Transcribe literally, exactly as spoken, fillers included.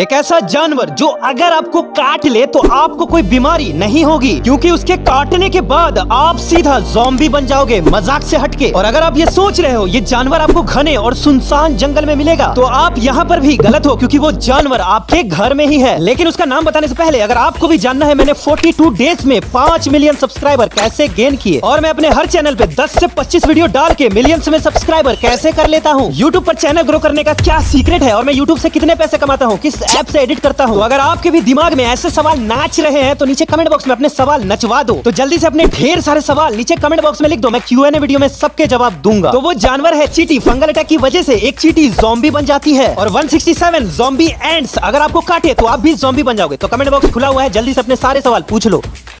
एक ऐसा जानवर जो अगर आपको काट ले तो आपको कोई बीमारी नहीं होगी, क्योंकि उसके काटने के बाद आप सीधा ज़ॉम्बी बन जाओगे, मजाक से हटके। और अगर आप ये सोच रहे हो ये जानवर आपको घने और सुनसान जंगल में मिलेगा तो आप यहाँ पर भी गलत हो, क्योंकि वो जानवर आपके घर में ही है। लेकिन उसका नाम बताने से पहले अगर आपको भी जानना है मैंने बयालीस डेज में पाँच मिलियन सब्सक्राइबर कैसे गेन किए, और मैं अपने हर चैनल पे दस से पच्चीस वीडियो डाल के मिलियंस में सब्सक्राइबर कैसे कर लेता हूँ, यूट्यूब पर चैनल ग्रो करने का क्या सीक्रेट है, और मैं यूट्यूब से कितने पैसे कमाता हूँ, किस ऐप से एडिट करता हूँ। तो अगर आपके भी दिमाग में ऐसे सवाल नाच रहे हैं तो नीचे कमेंट बॉक्स में अपने सवाल नचवा दो। तो जल्दी से अपने ढेर सारे सवाल नीचे कमेंट बॉक्स में लिख दो, मैं क्यू एंड ए वीडियो में सबके जवाब दूंगा। तो वो जानवर है चींटी। फंगल अटैक की वजह से एक चींटी ज़ॉम्बी बन जाती है, और एक सौ सरसठ ज़ॉम्बी एंट्स अगर आपको काटे तो आप भी ज़ॉम्बी बन जाओगे। तो कमेंट बॉक्स खुला हुआ है, जल्दी से अपने सारे सवाल पूछ लो।